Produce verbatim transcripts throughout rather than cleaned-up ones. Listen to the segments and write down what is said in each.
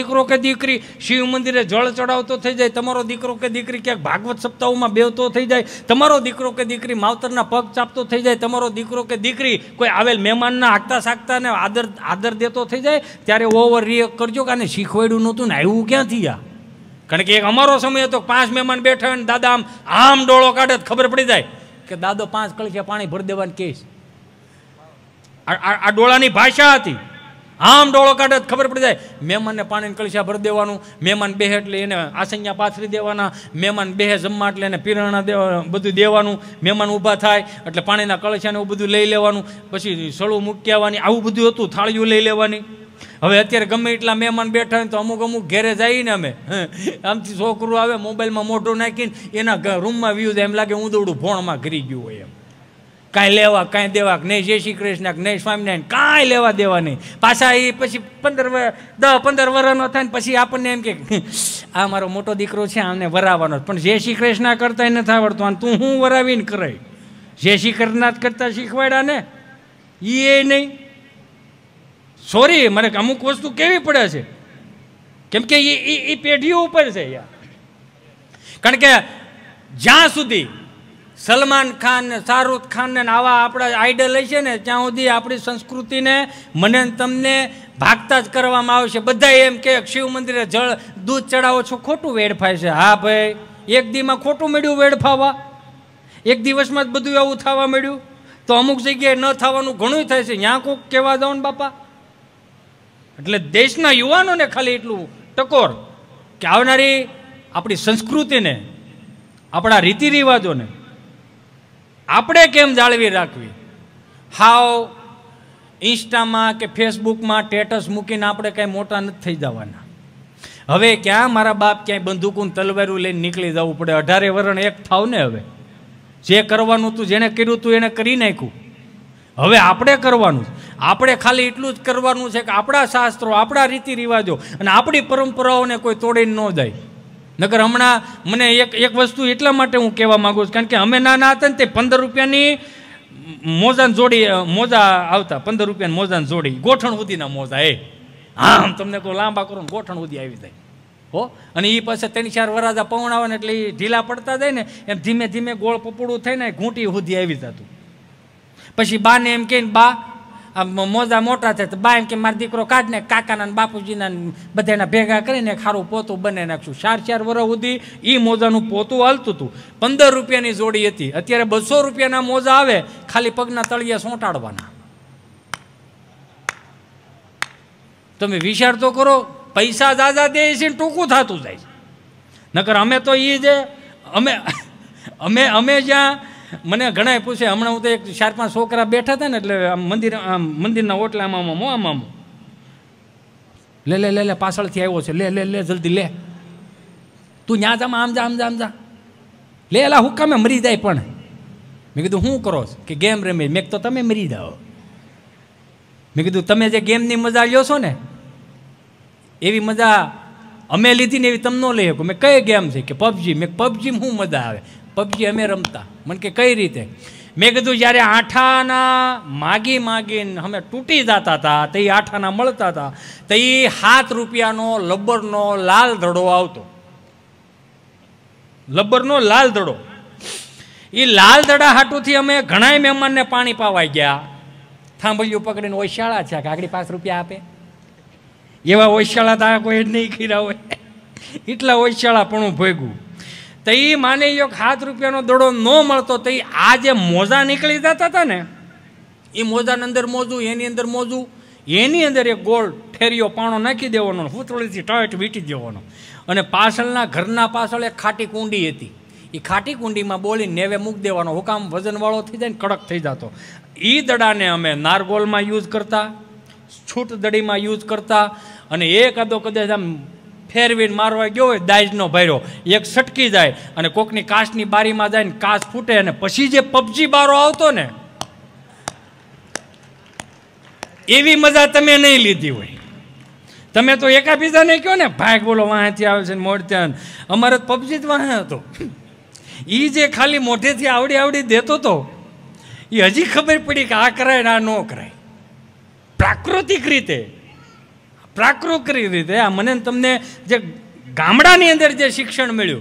दीकरो के दीकरी शिव मंदिरे जल चढ़ाव तो थी जाए, तमारो दीकरो के दीकरी क्या भागवत सप्ताह में बेवतो थी जाए, तमारो दीकरो के दीकरी मावतरना पग चापतो थी जाए, तमारो दीकरो के दीकरी कोई आवेल मेहमान ना आगता सागता ने आदर आदर देते थी जाए त्यारे ओवर रिएक्ट करजो काने शीखवाड्यु नहोतुं ने आव्युं क्यांथी आ। कारण के एक अमारो समय तो पांच मेहमान बैठा ने दादा आम आम डोळो काढे तो खबर पड़ी जाए कि दादो पांच कळशिया पाणी भरी देवानी कहेश। आ डोळानी भाषा हती। आम डोळो काढे खबर पड़ी जाए मेहमान ने पाणी कलशा भर देवानुं, मेहमान बेहे एटले एने आसंजा पाथरी देवाना, मेहमान बेहे जमवा एटले एने पीरणा देवा बधुं देवानुं, मेहमान ऊभा थाय एटले पाणीना कलशाने एवुं बधुं लई लेवानुं, पछी सळुं मूकी आवવાની, आवुं બધું હતું, થાળીઓ લઈ લેવાની। હવે અત્યારે ગમે એટલા મહેમાન બેઠા હોય તો અમુક અમુક ઘેરે જઈને અમે આમથી છોકરું આવે મોબાઈલમાં મોઢું નાખીને એના રૂમમાં વ્યૂઝ એમ લાગે હું દોડું ભોણમાં ઘરી ગયું હોય એમ। कहीं लेवा कहीं देवा नहीं, जय श्री कृष्ण नहीं, स्वामीनारायण कहीं लेवा देवा नहीं। पाछा ए पछी पंदर दस पंदर वर्षनो थाय पछी आपने एम के आ मारो मोटो दीकरो छे आने वरावानो, पण जय श्री कृष्ण करता नथी आवडतो अने तू हूँ वरावीन करे। जय श्री कृष्ण करता शीखवाड्या ने ये नहीं। सॉरी मने अमुक वस्तु केवी पड़े छे केम के ए पेढीओ उपर छे यार। कारण के ज्यां सुधी सलमान खान ने शाहरुख खान ने आवा आपड़ा आइडल हशे ने त्यां सुधी आपणी संस्कृति ने मने तमने भागता ज करवामां आवशे। बधाय एम के शिव मंदिरे जल दूध चढ़ावो छो खोटू वेड़फाय छे। हाँ भाई एक दी में खोटू मळ्यु वेड़फावा, एक दिवस में ज बधुं एवुं थवा मळ्यु। तो अमुक जग्याए न थवानुं घणुंय थाय छे, न्यां कोक कहेवा जाओ ने बापा। एटले देशना युवानोने खाली एटलुं टकोर के आवनारी आपणी संस्कृति ने आपड़ा रीति रिवाजोने आपणे केम जाळवी राखवी। हाव इंस्टा में के फेसबुक में स्टेटस मूकीने आपणे कई मोटा नथी थई जवाना। हवे क्या मारा बाप क्या बंदूकूं तलवारूं लईने निकली जवुं पड़े। अठारे वरण एक थाव ने हवे जे करवानुं तू जेने कर्युं तू एने करी नाख्युं, हवे आपणे करवानुं। आपणे खाली एटलुं ज करवानुं छे के आपणा शास्त्रो आपणा रीति रिवाजो अने आपणी परंपराओने कोई तोड़ी न जाय। नगर हमणां मने एक एक वस्तु एटला माटे हूँ कहेवा माँगु छूं कारण के अमे नाना हता ने ते पंदर रुपयानी मोजान जोड़ी मोजा आवता, पंदर रुपयानी मोजान जोड़ी गोठण सुधीना मोजा ए आम तमने को लांबा करो गोठण सुधी आई जाए हो। अने ई पाछे तीन चार वराजा पवणावे ने एटले ढीला पड़ता जाए ने एम धीमे धीमे गोळ पपड़ू थईने घूंटी सुधी आई जातुं। पछी बा ने एम कहीने बा मोजा मोटा थे तो बा एम के मार दीकरो काढ ने काकाना बापूजीना बधायना भेगा करीने खारू पोतुं बनावी नाखशुं। चार चार वर्ष सुधी ई मोजानुं पोतुं हालतुं हतुं। पंदर रुपयानी जोड़ी हती, अत्यारे बसो रुपयाना मोजा आवे खाली पगना तळिया सोंटाडवाना। तमे विचार तो करो पैसा जाजा दे छे टूकू थातुं जाय। नकर अमे तो ई जे अमे अमे अमे ज्यां मने घणाए पूछे हमणा हूँ तो एक चार पांच छोकरा बैठा था ने एटले मंदिर मंदिरना ओटला आम आम आम आम ले ले ले ले पाछळथी आव्यो छे ले ले ले जल्दी ले तू न्या जा आम जा आम जा आम जा ले एला हुकामे मरी जाय। पण मैं कीधुं शुं करो के गेम रमे। मैं तो तमे मरी जाओ। मैं कीधुं तमे जे गेमनी मजा ल्यो छो ने एवी मजा अमे लीधी ने एवी तम न लई हको। मैं कई गेम छे के पबजी। मैं पबजी में शुं मजा आवे पबजी अमे रमता मन के कई रीते। मैं कीधुं ज्यारे आठाना मागी मागीने अमे तूटी जाता था तो ये आठाना मळता था तो ये सात रुपयानो लब्बरनो लाल धड़ो आवतो। लब्बरनो लाल धड़ो ये लाल धड़ा हाटूथी अमे घणाय मेहमानने पाणी पावाई गया। थांबलियो पकड़ीने ओशाळा छे के आगळी पांच रुपया आपे एवा ओशाळा ता कोई नहीं खीरा होय एटला ओशाळापणुं भोग्युं। तई माने यो सात रुपयानो दड़ो न मळतो तई आ जे मोजा निकली जाता था ने ए मोजाने अंदर मोजू एनी अंदर मोजू एनी अंदर एक गोल ठेरियो पाणो नाखी देवानो फूतळीथी टाइट वीटी देवानो। अने पाछळना घरना पाछळ एक खाटी कूंडी हती ए खाटी कूंडीमां बोळी नेवे मूक देवानो। हुकाम वजनवाळो थई जाय ने कड़क थई जातो। ई दड़ाने अमे नारगोलमां यूज करता, छूट दड़ीमां यूज करता अने एक आदो कदाच आम फेरवी मारवा गयो होय दाजनो भैरो एक सटकी जाए अने कोकनी काचनी बारी में जाए काच फूटे अने पछी जे पबजी बारो आवतो ने एवी मजा तमे नहीं लीधी होय। तमे तो एका बीजाने कहो ने भाग बोलो वाहेथी आवे छे मोड़ त्यान अमारे पबजी ज वाहे हतो। ई जे खाली मोढेथी आवडी आवडी देतो तो ई हजी खबर पड़ी के आ कराय ने आ न कराय। प्राकृतिक रीते प्राकृतिक रीते आ मने तमने जे गामडानी अंदर जे शिक्षण मिळ्युं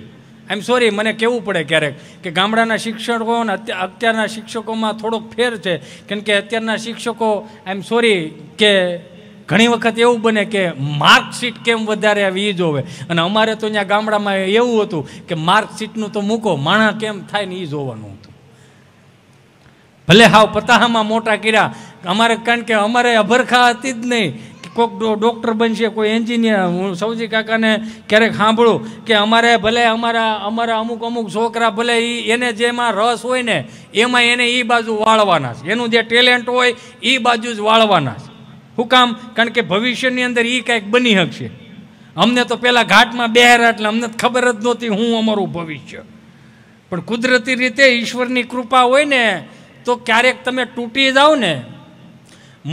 आई एम सॉरी मने कहेवुं पड़े क्यारेक के गामडाना शिक्षको अत्यारना शिक्षकोमां थोड़ोक फेर छे कारण के अत्यारना शिक्षको आई एम सॉरी के घणी वखत एवुं बने के मार्कशीट केम वधारे आवी ई जोवे अने अमारे तो अहींया गामडामां एवुं हतुं के मार्कशीटनुं तो मूको माणा केम थाय ने ई जोवानुं हतुं भले हाव पताहामां मोटा कर्या अमारे कारण के अमारे अभरखा हती ज नहीं कोक डॉक्टर बनशे कोई एंजीनियर हूँ सौजी काका ने क्यारेक सांभळ्युं के अमारे भले अमारा अमारा अमुक अमुक छोकरा भले एने जेमां रस होय ने एमां एने ई बाजू वाळवाना छे एनुं जे टेलेन्ट होय ई बाजू ज वाळवाना छे हुं काम कारण के भविष्यनी अंदर ई कंईक बनी शकशे अमने तो पहेला घाटमां बेहरा एटले अमने खबर ज नहोती हुं अमारुं भविष्य पण कुदरती रीते ईश्वरनी कृपा होय ने तो क्यारेक तमे तूटी जाओ ने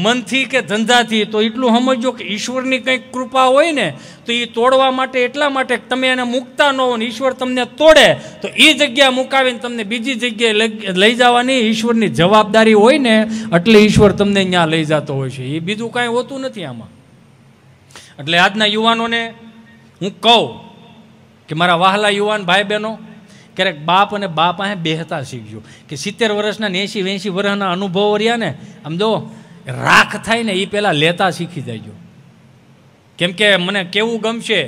मन थी के धंधा थी तो एटलू समझो कि ईश्वर की कई कृपा होय ने तो ये तोड़वा माटे एटला माटे तमे एने मुकता न हो ईश्वर तमने तोड़े तो ई जग्या मुकावीने तमने बीजी जग्याए लई जवानी ईश्वरनी जवाबदारी होय ने एटले ईश्वर तमने त्यां लई जातो होय छे ए बीजू कांई होतुं नथी आमां एटले आजना युवानोने हूँ कहूँ कि मारा वहाला युवान भाई बहनों क्यारेक बाप अने बा पासे बेहता शीखजो कि सित्तेर वर्षना ने एंशी एंशी वर्षना अनुभव रह्या ने आम जो राख थाय ने ई पहेला लेता शीखी जाइजो केम के मने केवुं गमशे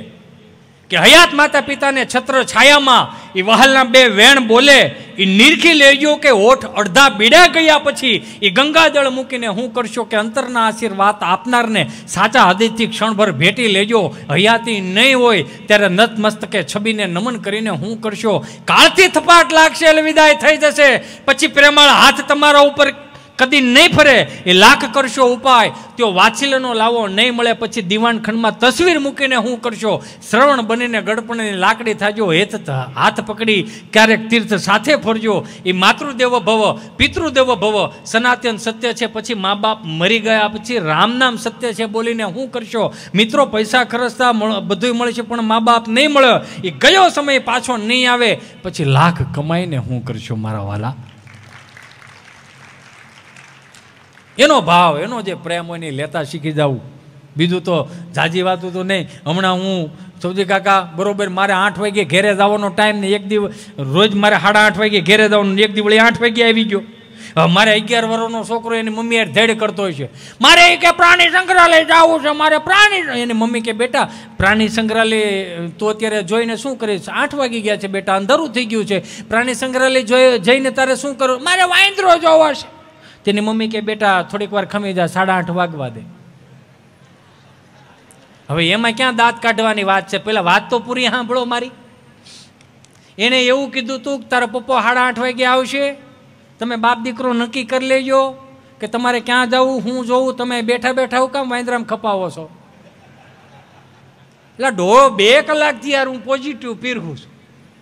के हयात माता पिता ने छत्र छायामां ई वहालना बे वेण बोले ई नीरखी लेजो के ओठ अर्धा बीड़ा गया पछी ई गंगाजल मूकीने हुं करशो के अंतरना आशीर्वाद आपनारने साचा हृदयथी क्षणभर भेटी लेजो हयाती नहीं होय त्यारे नतमस्तके छबीने नमन करीने हुं करशो काळथी थपाट लागशे अलविदाय थई जशे पछी प्रेमाळ हाथ तमारा उपर कदी नहीं फरे ए लाख करशो उपाय त्यो वाचिलनो लावो नहीं मळे पछी दीवान खंडमां तस्वीर मूकीने हूँ करशो श्रवण बनीने गड़पणनी लाकड़ी थाजो हेत हाथ पकड़ी क्यारेक तीर्थ साथे फरजो ए मातृदेवो भव पितृदेवो भव सनातन सत्य छे पछी माँ बाप मरी गया पछी रामनाम सत्य छे बोलीने हूँ करशो मित्रों पैसा खर्चता बधुं मळे छे पण माँ बाप नहीं मळे ए गयो समय पाछो नहीं आवे पछी लाख कमाईने हूँ करशो मारा वाला एनो भाव एनो जे प्रेम होय ने लेता शीखी जाऊँ बीजू तो जाजी वातू तो नहीं हमणा हूँ सौजी काका बराबर मारे आठ वागे घेरे जावानो टाइम ने एक दिवस रोज मारे साढ़ा आठ वागे घेरे जावानुं एक दिवस आठ वागे आई गयो मारे अगियार वर्षनो छोकरो एनी मम्मी हारे धेड़ करतो हशे मारे के प्राणी संग्रहालय जावुं छे मारे प्राणी एनी मम्मी के बेटा प्राणी संग्रहालय तो अत्यारे जोईने शुं करीश आठ वागी गया छे बेटा अंधारुं थई गयुं छे प्राणी संग्रहालय जईने तारे शुं करूं मारे वांदरो जोवो छे तेनी मम्मी के बेटा थोड़ीक वार खमी जा साढ़ा आठ वागवा दे हवे एमां क्यां दात काढवानी वात छे पहेला वात तो पूरी सांभळो मारी एने एवुं कीधुं तुं के तारो पप्पो साढ़ा आठ वागे आवशे तमे बाप दीकरो नक्की करी लेजो के तमारे क्यां जावुं हुं जोवुं तमे बेठा बेठा हुं काम वांदराम खपावो छो एटला दो बे कलाक थी यार हूँ पॉजिटिव पीरहुं छुं